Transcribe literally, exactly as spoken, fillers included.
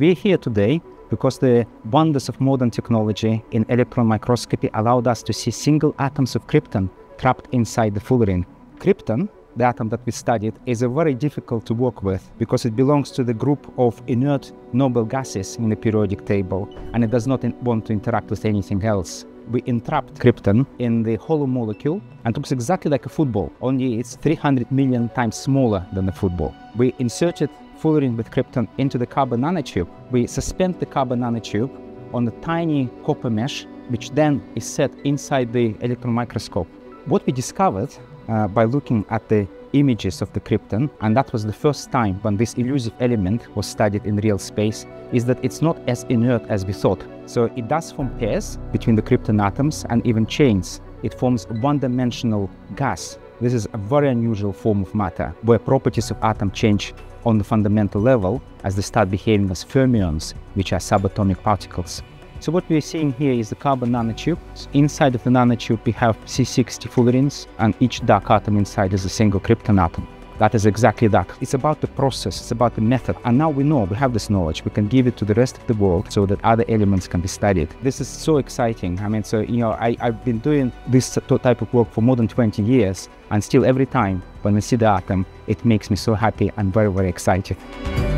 We're here today because the wonders of modern technology in electron microscopy allowed us to see single atoms of krypton trapped inside the fullerene. Krypton, the atom that we studied, is a very difficult to work with because it belongs to the group of inert noble gases in the periodic table, and it does not want to interact with anything else. We entrapped krypton in the hollow molecule and it looks exactly like a football, only it's three hundred million times smaller than a football. We inserted fullerene with krypton into the carbon nanotube. We suspend the carbon nanotube on a tiny copper mesh, which then is set inside the electron microscope. What we discovered uh, by looking at the images of the krypton, and that was the first time when this elusive element was studied in real space, is that it's not as inert as we thought. So it does form pairs between the krypton atoms and even chains. It forms a one-dimensional gas. This is a very unusual form of matter, where properties of atom change on the fundamental level as they start behaving as fermions, which are subatomic particles. So what we're seeing here is the carbon nanotube. Inside of the nanotube we have C sixty fullerenes, and each dark atom inside is a single krypton atom. That is exactly that. It's about the process, it's about the method. And now we know, we have this knowledge, we can give it to the rest of the world so that other elements can be studied. This is so exciting. I mean, so, you know, I, I've been doing this type of work for more than twenty years, and still every time when I see the atom, it makes me so happy and very, very excited.